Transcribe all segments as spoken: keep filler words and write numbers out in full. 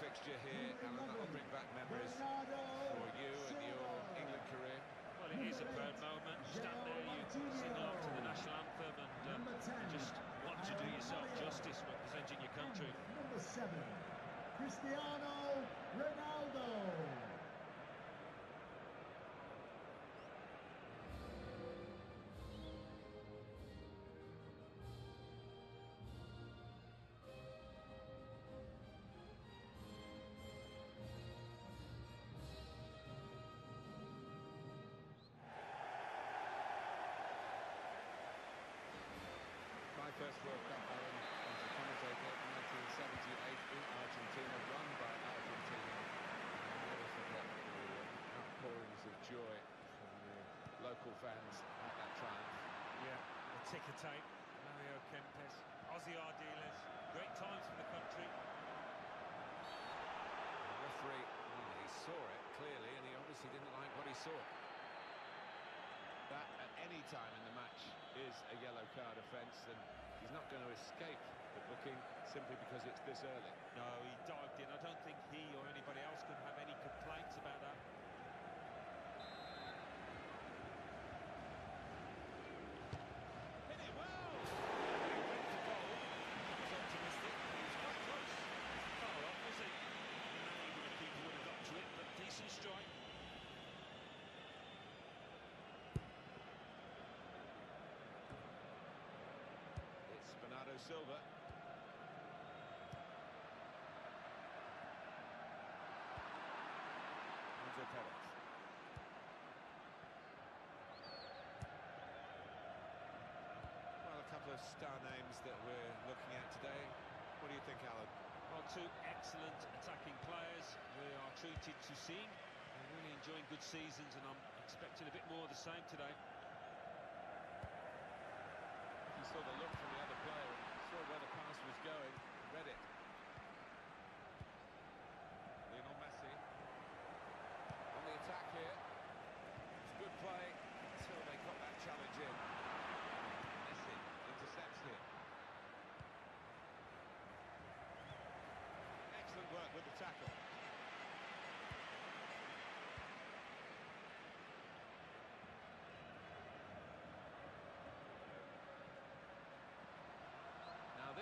Fixture here, and that'll bring back memories for you and your England career. Well, it is a proud moment. Stand there, you sing along to the national anthem, and uh, just want to do yourself justice representing your country. Number seven, Cristiano Ronaldo. First World Cup Aaron was a commentator in nineteen seventy-eight in Argentina, run by Argentina. I never forget the uh, outpourings of joy from the local fans at that triumph. Yeah, the ticker tape, Mario Kempis, Ossie Ardiles, great times for the country. The referee, well, he saw it clearly, and he obviously didn't like what he saw. That at any time in the match is a yellow card offence, and he's not going to escape the booking simply because it's this early. No, he dived in. I don't think he or anybody else could have any complaints about that. Bernardo Silva. Ángel Perotti. Well, a couple of star names that we're looking at today. What do you think, Alan? Well, two excellent attacking players. We are treated to seeing. We're really enjoying good seasons, and I'm expecting a bit more of the same today. He saw the look from the other player, saw where the pass was going, read it. Lionel Messi on the attack here. It's good play until they got that challenge in. Messi intercepts here. Excellent work with the tackle.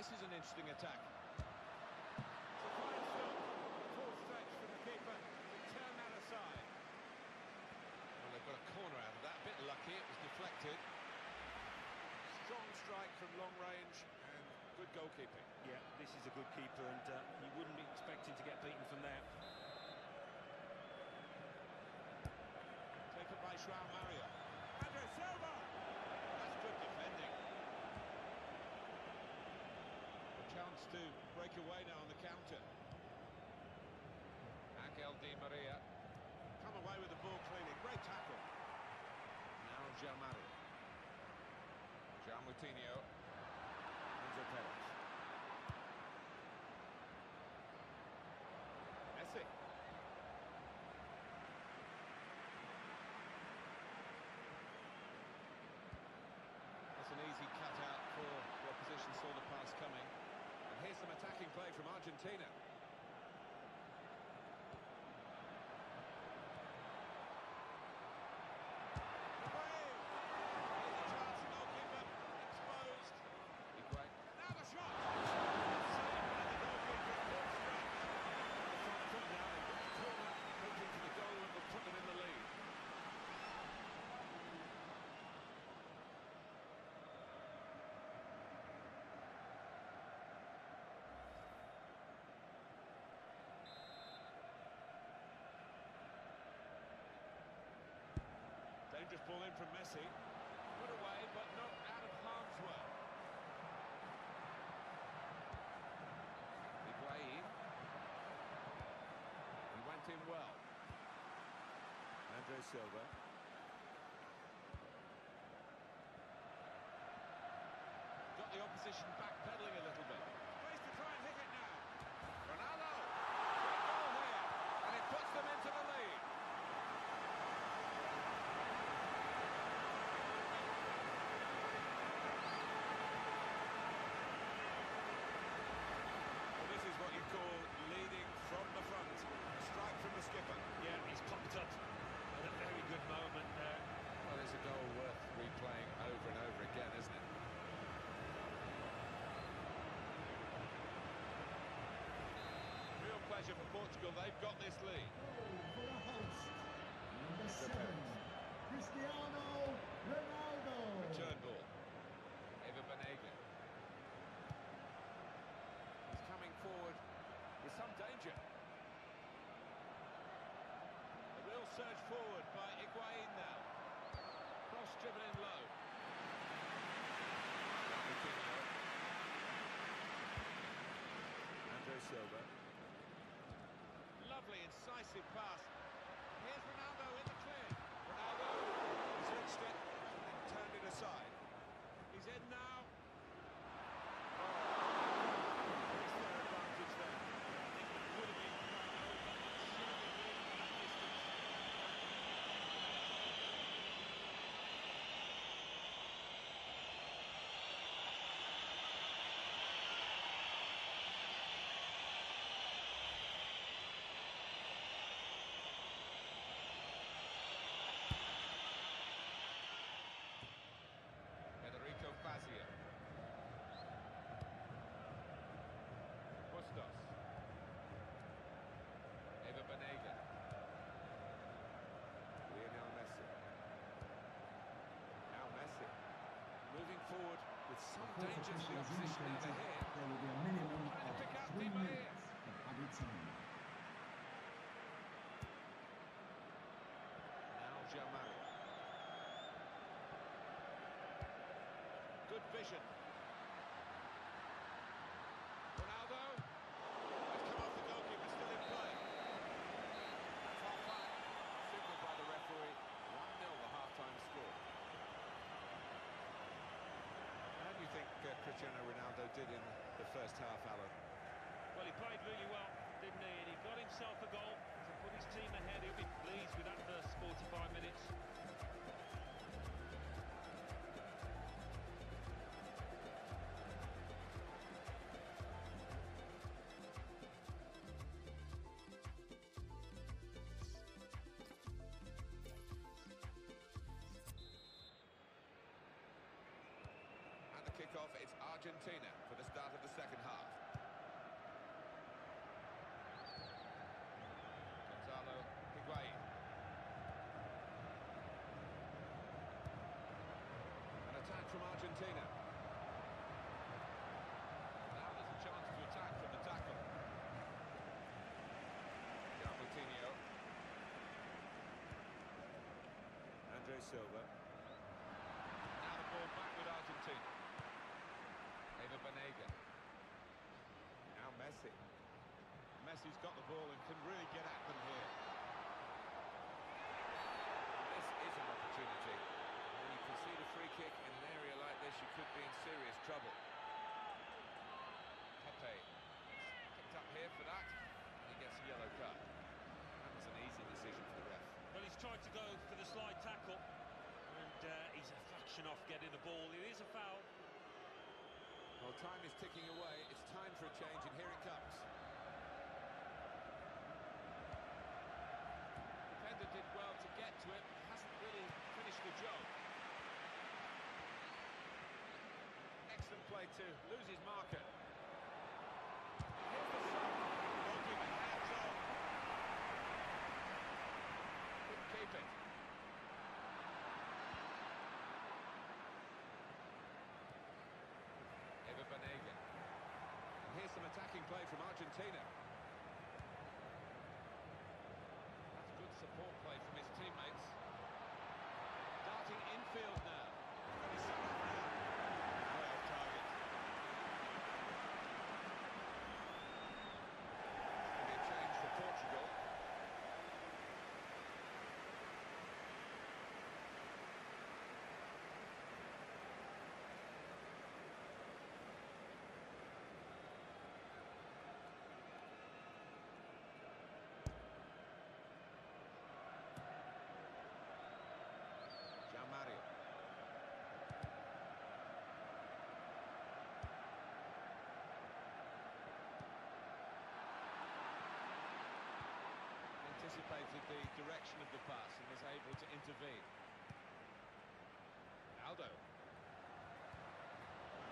This is an interesting attack. It's a fine stop. Full stretch from the keeper. Turn that aside. Well, they've got a corner out of that. A bit lucky. It was deflected. Strong strike from long range and good goalkeeping. Yeah, this is a good keeper, and uh, you wouldn't be expecting to get beaten from there. Taken by João Mario. Andre Silva! That's good defending. Chance to break away now on the counter. Ángel Di Maria come away with the ball cleanly. Great tackle. Now Giamatti. Giamutino. Enzo Perez. Messi. That's an easy cut out for the opposition. Saw the pass coming. Here's some attacking play from Argentina. Just ball in from Messi. him well. Andre Silva. Got the opposition backpedaling a little bit. Space to try and hit it now. Ronaldo. Great goal here. And it puts them into the lead. What you call leading from the front. A strike from the skipper. Yeah, he's popped up at a very good moment there. Well, it's a goal worth replaying over and over again, isn't it? Real pleasure for Portugal. They've got this lead. For the host, number seven, Cristiano Ronaldo. Return ball. Éver Banega. Coming forward with some danger. A real surge forward by Higuain now. Cross dribbling low. Andre Silva. Lovely incisive pass. Here's Ronaldo in the clear. Ronaldo has reached it and turned it aside. He's in now. Éver Banega. Lionel Messi. Now Messi. Moving forward with some danger to the opposition over here. There will be a minimum of three minutes of added time. Now Giamatti. Good vision. Ronaldo. one nil the half-time score. How do you think uh, Cristiano Ronaldo did in the first half, Allian? Well, he played really well, didn't he? And he got himself a goal to put his team ahead. He'll be pleased with that first forty-five minutes. Kickoff, it's Argentina for the start of the second half. Gonzalo Higuain. An attack from Argentina. Now there's a chance to attack from the tackle. Giamutino. Andre Silva. Now the ball back with Argentina. Éver Banega. Now Messi. Messi's got the ball and can really get at them here. This is an opportunity. When you concede a free kick in an area like this, you could be in serious trouble. Pepe picked up here for that, and he gets a yellow card. That was an easy decision for the ref. Well, he's tried to go for the slide tackle, and uh, he's a fraction off getting the ball. It is a foul. Well, time is ticking away. It's time for a change, and here it comes. The defender did well to get to it, hasn't really finished the job. Excellent play to lose his marker. Here's the shot. Don't give it, hands on. Couldn't keep it. Éver Banega. And here's some attacking play from Argentina. That's good support play from his teammates. Darting infield now. And he's set up now. Well, target. It's going to be a change for Portugal. direction of the pass and was able to intervene. Ronaldo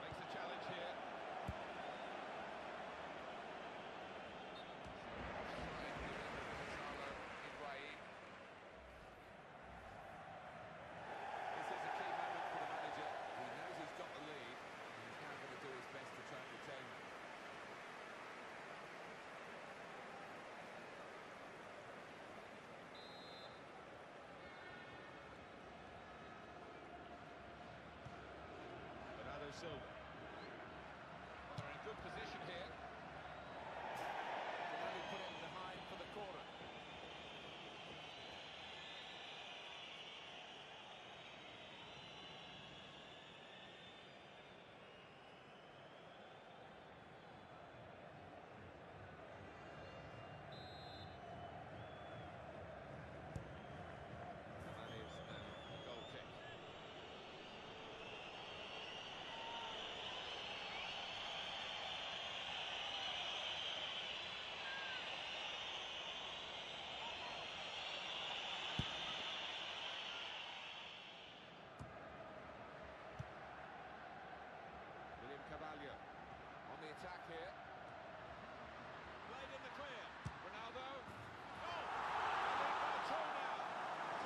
makes a challenge here. Higuain. This is a key moment for the manager. He knows he's got the lead and he's now going to do his best to try and retain it. Bernardo Silva. They're in good position here. Ronaldo put it behind for the corner. Cavallo on the attack here. Played in the clear. Ronaldo. Oh! They've got a goal now.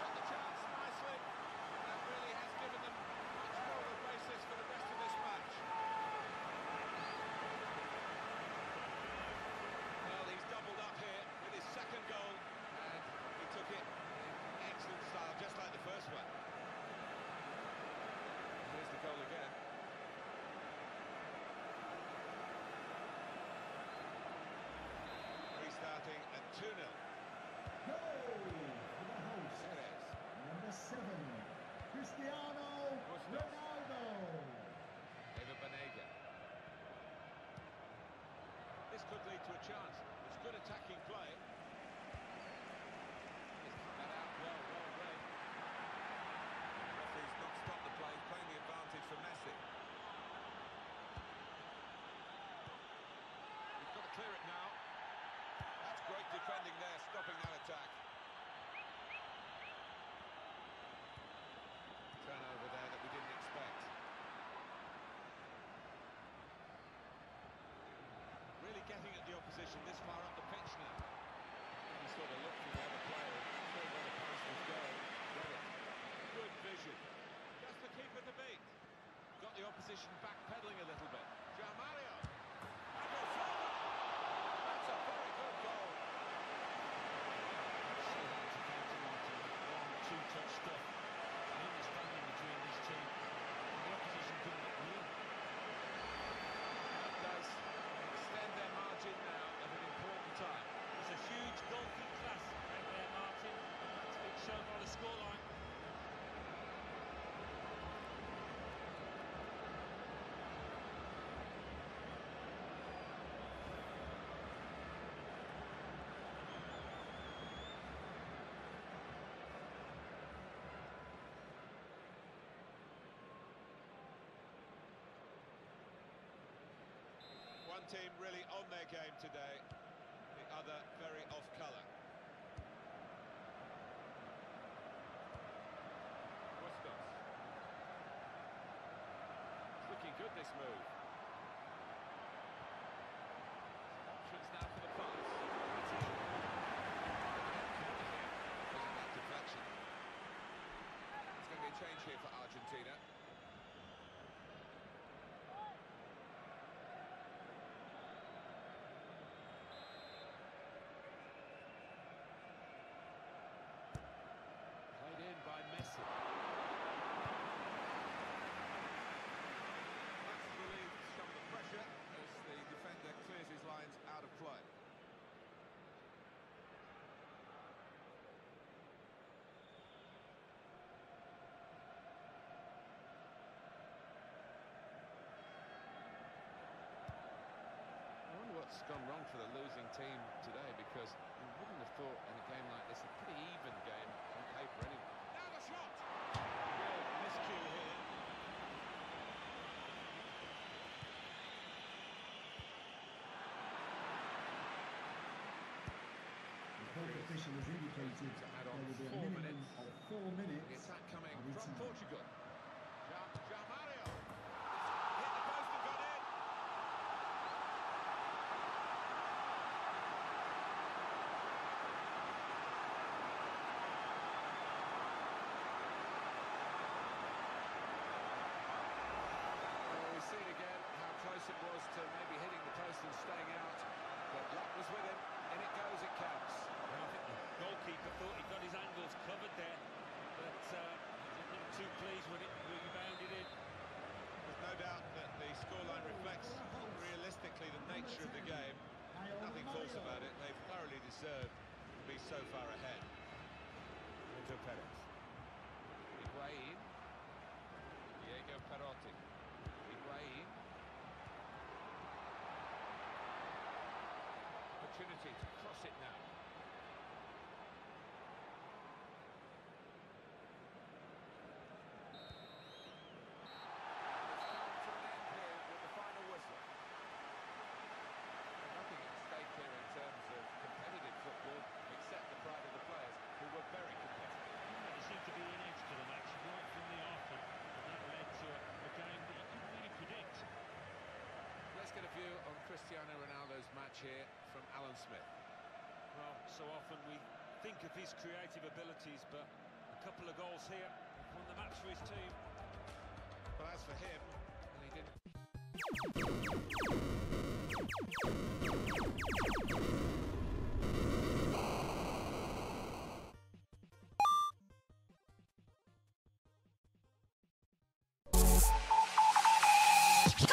Took the chance nicely. And that really has given them much more of a basis for the rest of this match. Well, he's doubled up here with his second goal. And he took it in excellent style, just like the first one. Here's the goal again. Starting at two nil. Goal! The host. It is. Number seven, Cristiano Ronaldo. Éver Banega. This could lead to a chance. It's good attacking play. He's come that out well, well played. The referee's not stopped the play, playing the advantage for Messi. He's got to clear it now. Great defending there, stopping that attack. Turnover there that we didn't expect. Really getting at the opposition this far up the pitch now. He sort of looked for the other player, saw where the pass was going, got it. Good vision. Just the keeper to beat. Got the opposition backpedaling a little bit. Giamutino. That's a very good goal. Two-touch stuff. The understanding between this team and the opposition couldn't get near. That does extend their margin now at an important time. It's a huge golfing class right there, Martin. That's been shown by the scoreline. One team really on their game today, the other very off-colour. It's looking good, this move. Options now for the pass. Wasn't that deflection? It's going to be a change here for Argentina. By Messi. That's relieved some of the pressure as the defender clears his lines out of play. I wonder what's gone wrong for the losing team today, because you wouldn't have thought in a game like this, a pretty even game on paper anyway. Shot! Good miscue here. The coefficient has indicated to add on. four minutes. The attack coming from Portugal. Giamatti hit the post and got in. Well, we see it again, how close it was to maybe hitting the post and staying out. But luck was with him, and it goes, it counts. Well, I think the goalkeeper thought he got his angles covered there, but uh, not too pleased when it rebounded in. There's no doubt that the scoreline reflects realistically the nature of the game. Nothing false about it. They've thoroughly deserved to be so far ahead. Into Perez. Higuain. Diego Perotti. Higuain. Opportunity to cross it now. Get a view on Cristiano Ronaldo's match here from Alan Smith. Well, so often we think of his creative abilities, but a couple of goals here won the match for his team. But as for him, and he didn't.